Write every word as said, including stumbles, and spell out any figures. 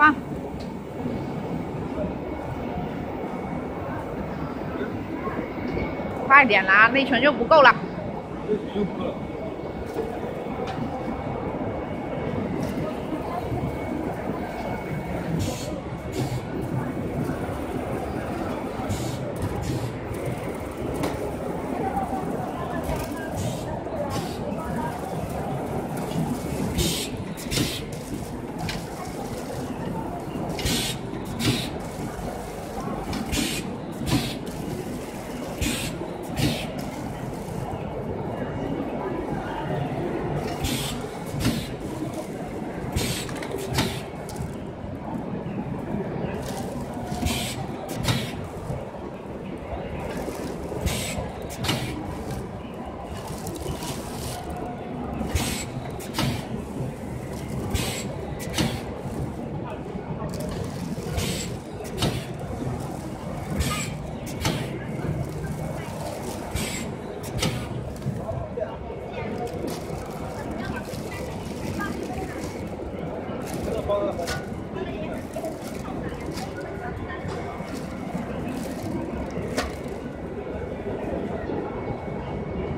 放。快点啦，那拳就不够了。Thank you.